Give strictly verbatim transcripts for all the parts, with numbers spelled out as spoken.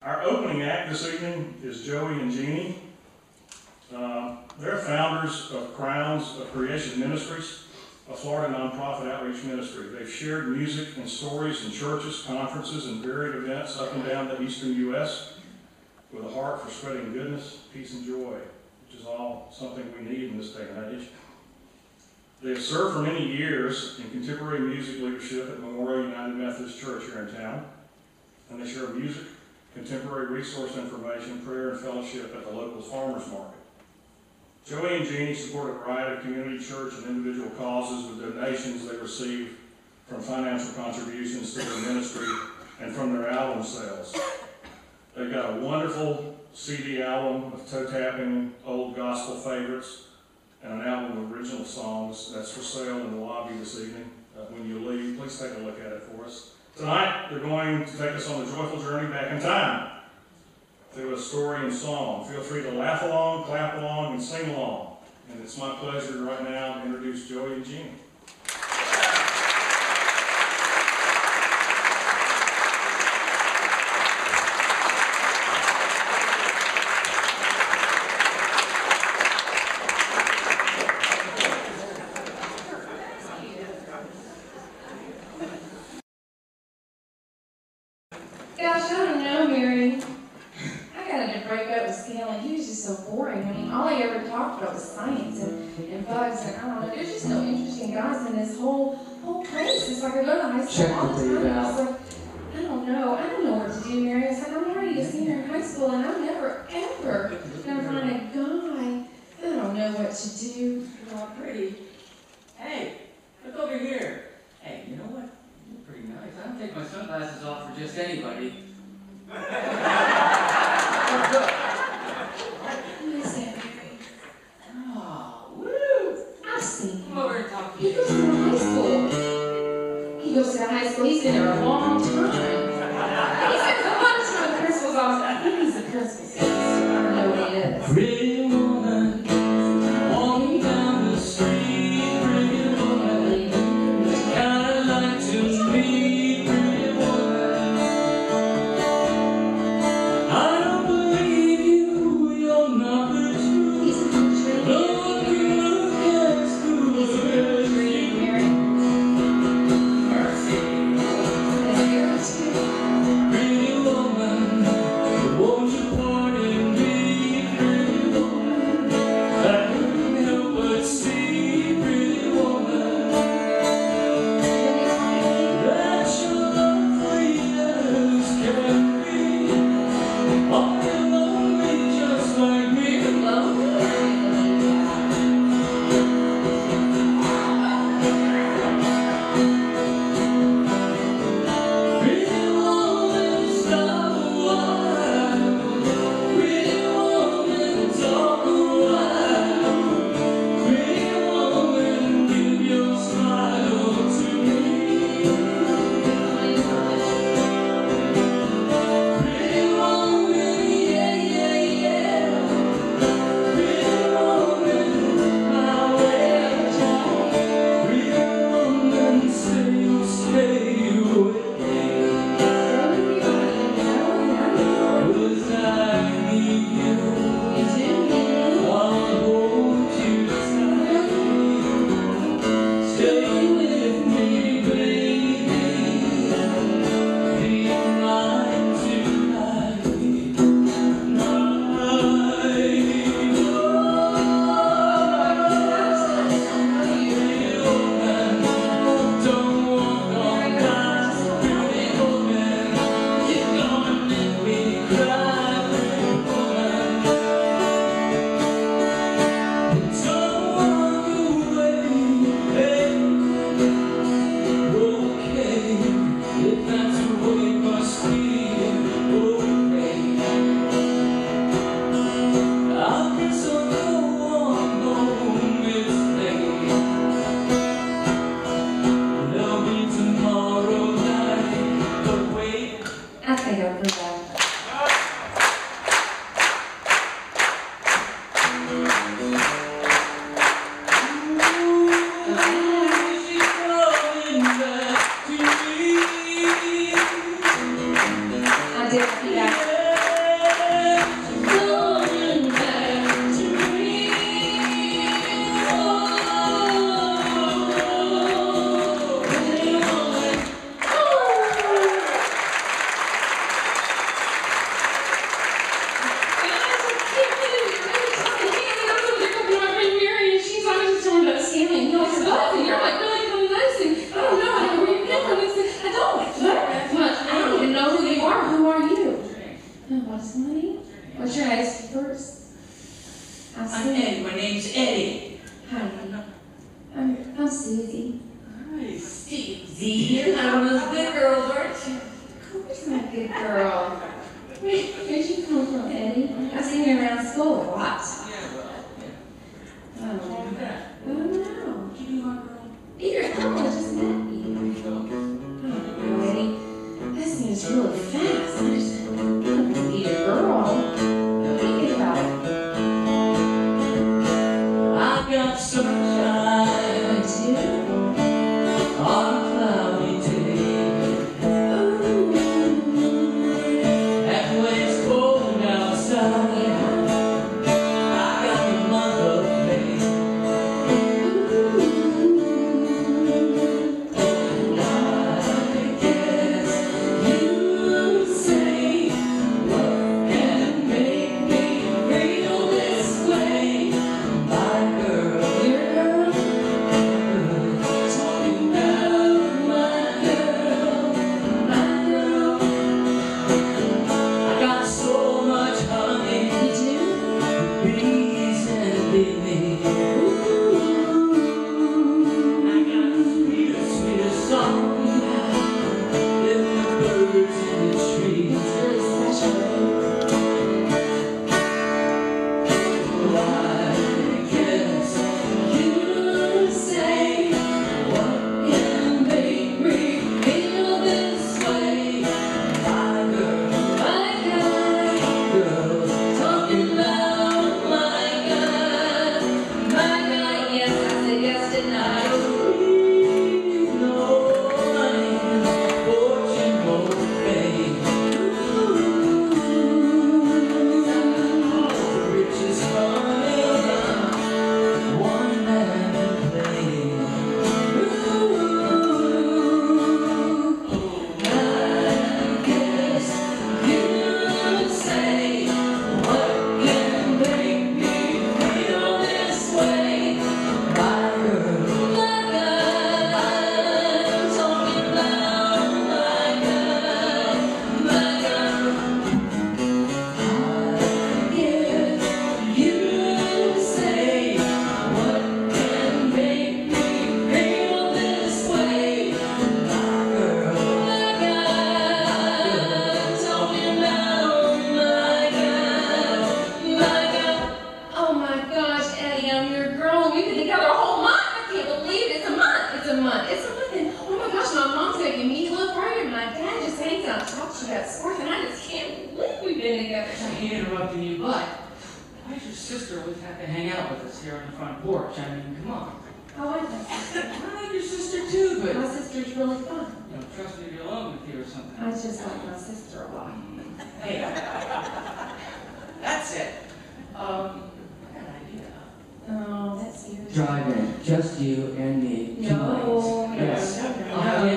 Our opening act this evening is Joey and Jeannie. Uh, they're founders of Crowns of Creation Ministries, a Florida nonprofit outreach ministry. They've shared music and stories in churches, conferences, and varied events up and down the eastern U S with a heart for spreading goodness, peace, and joy, which is all something we need in this day and age. They have served for many years in contemporary music leadership at Memorial United Methodist Church here in town, and they share music, Contemporary Resource Information, Prayer, and Fellowship at the local farmers market. Joey and Jeannie support a variety of community, church, and individual causes with donations they receive from financial contributions to their ministry and from their album sales. They've got a wonderful C D album of toe-tapping old gospel favorites and an album of original songs that's for sale in the lobby this evening. Uh, when you leave, please take a look at it for us. Tonight, they're going to take us on a joyful journey back in time through a story and song. Feel free to laugh along, clap along, and sing along. And it's my pleasure right now to introduce Joey and Jeannie. He goes to high school. He's been there a long time. He spends a lot of testimony? What's your eyes first? I'm Eddie. My name's Eddie. Hi. I'm, I'm Susie. Alright, Susie. You're one of those good girls, aren't you? Of course I'm a good girl. Where, where'd you come from, Eddie? I've seen you around school a lot. Yeah, well, yeah. Um, oh, no. Give me one, girl. Peter, come on, just met you. Oh, Eddie. This thing is really fast. I just don't need a girl. Think about it. I've got some time on a cloudy day. And when it's cold outside, I got the month of May. I guess you say love can make me real this way.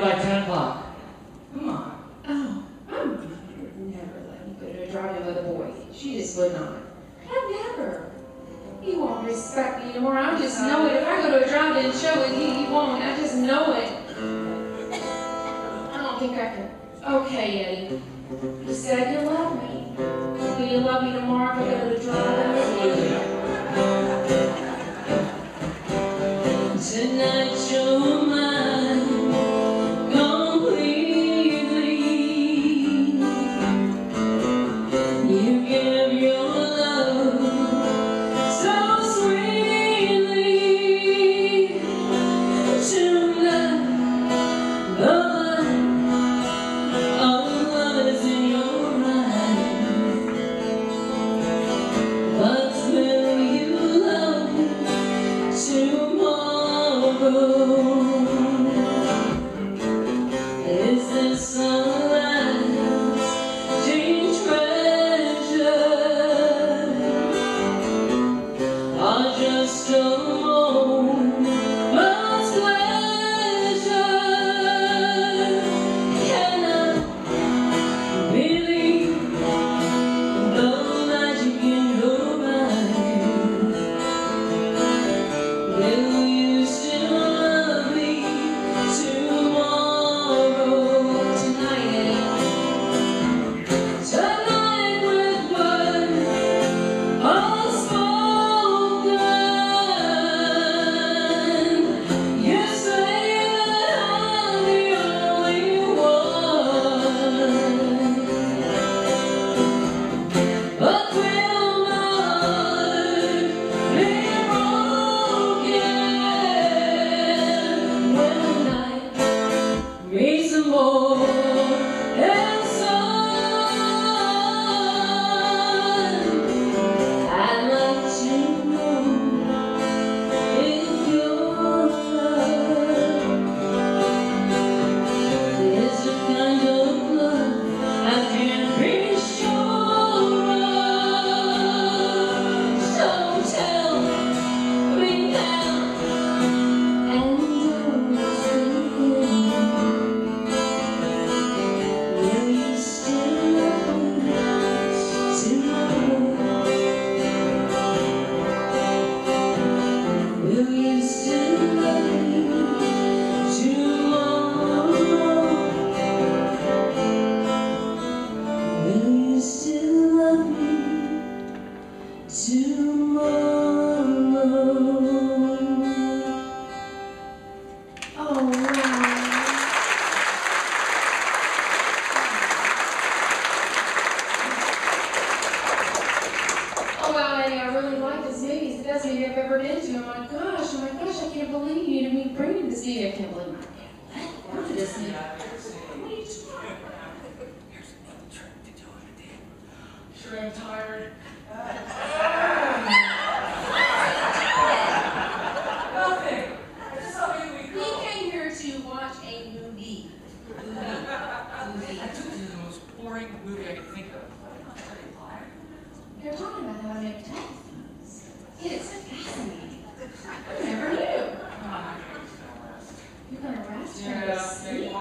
My girl. What? I've ever been to. I'm like, gosh, oh my gosh, I can't believe you to me bringing this meeting. I can't believe my dad left for this meeting. What are you talking about? Here's another trick to do it again. Sure, I'm tired. Nothing. I just saw you we go. He came here to watch a movie. Movie. I took you to the most boring movie I could think of. They're talking about how I make telephones. It is fascinating. I never knew. You're going to rest for a sleep.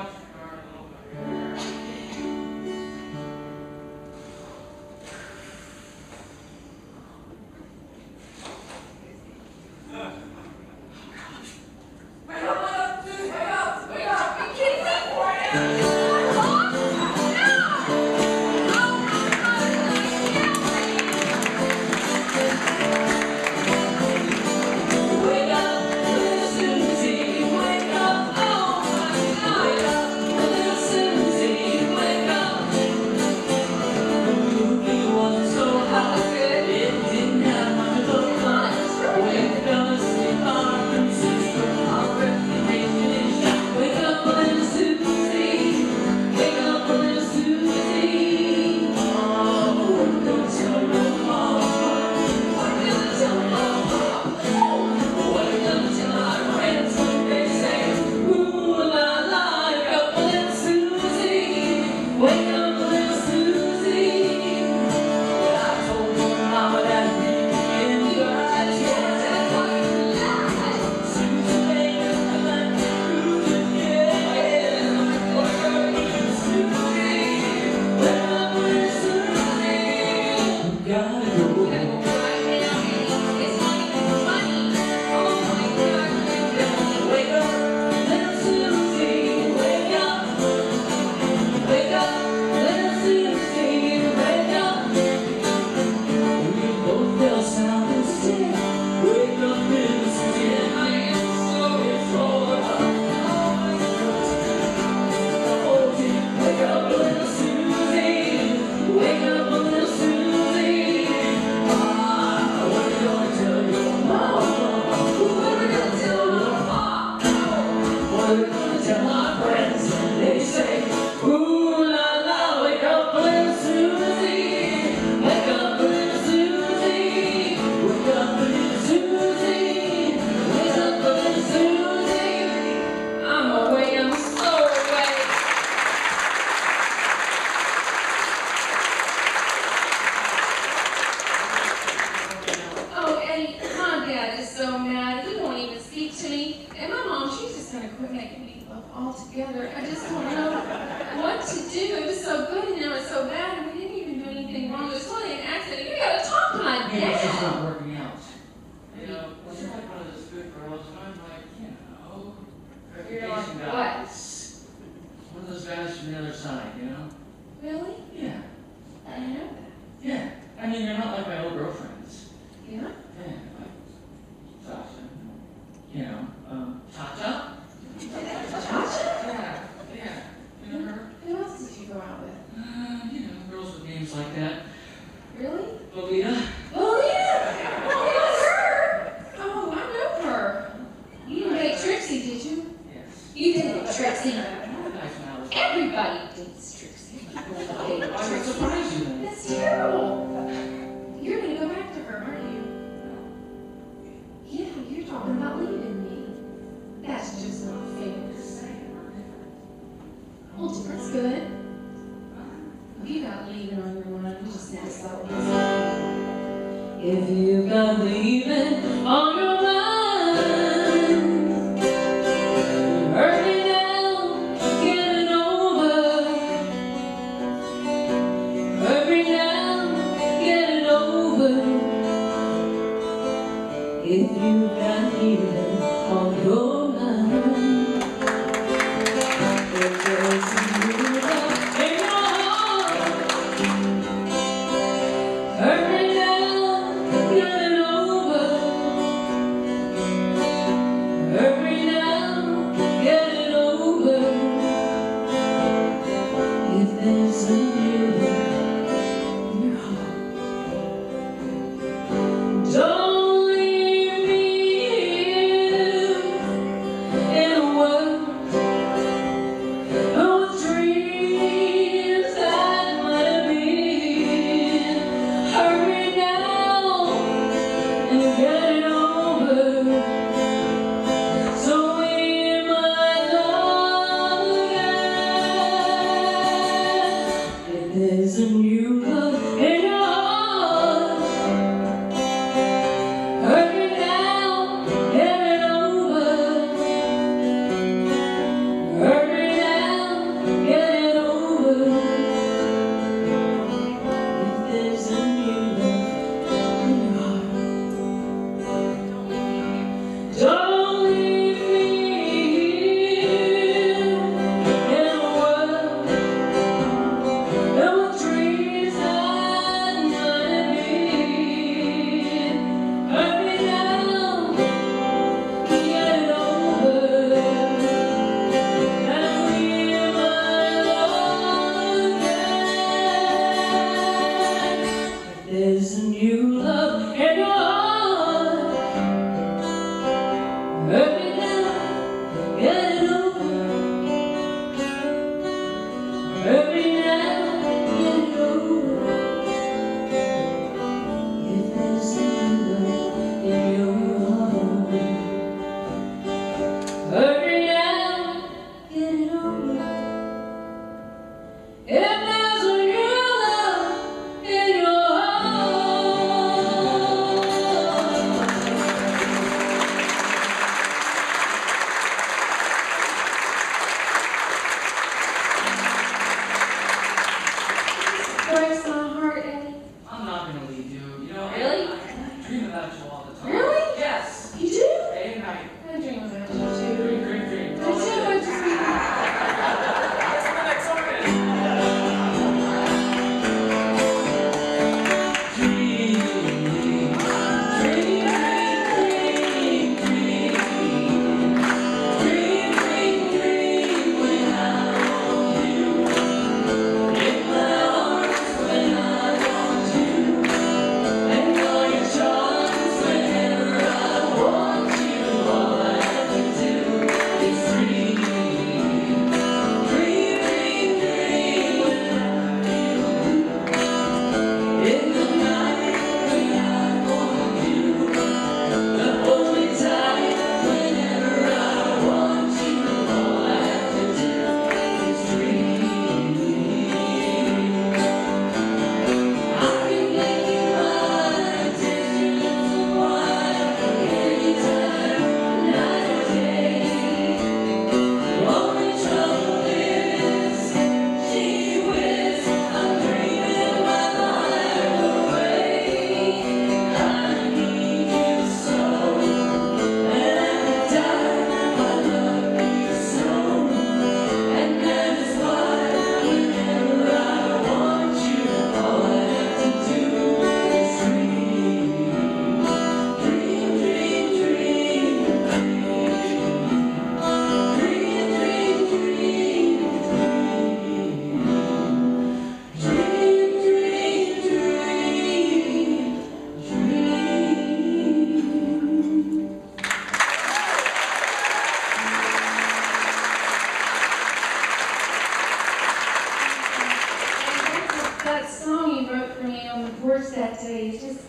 porch that day, it just,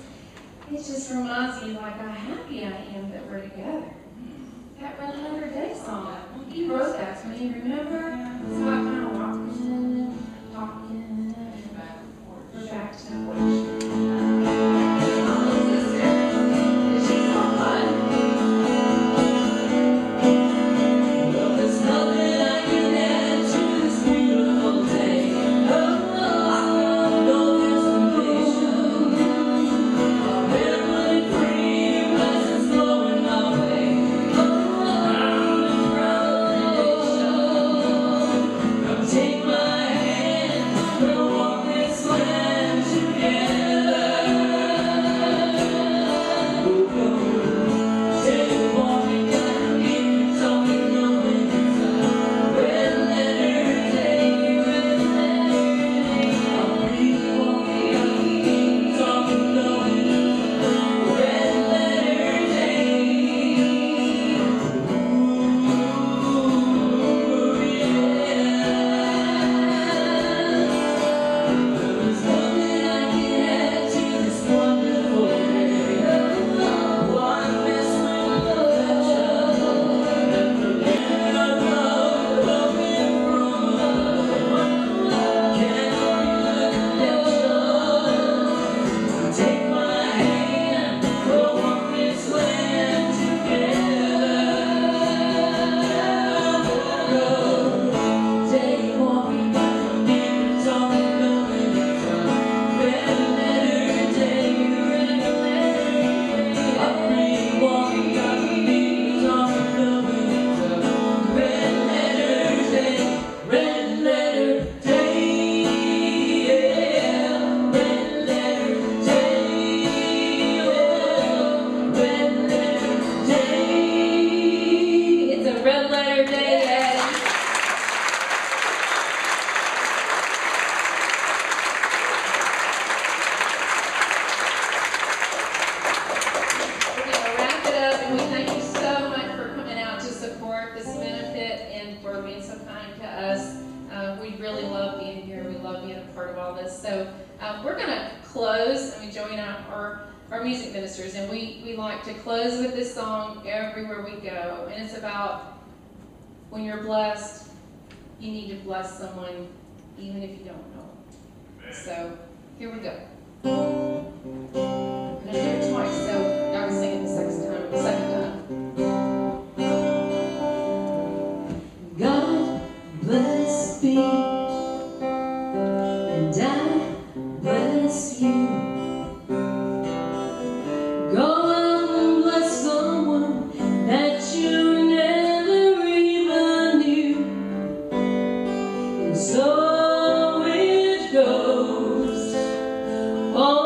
it just reminds me like how happy I am that we're together. That one hundred day song, he wrote that for me, remember? So I kind of walking, talking, we're back to the porch. So here we go. I'm going to do it twice, so I was singing the second time. The second time. God bless me, and I bless you. Go out and bless someone that you never even knew. And so it goes. Oh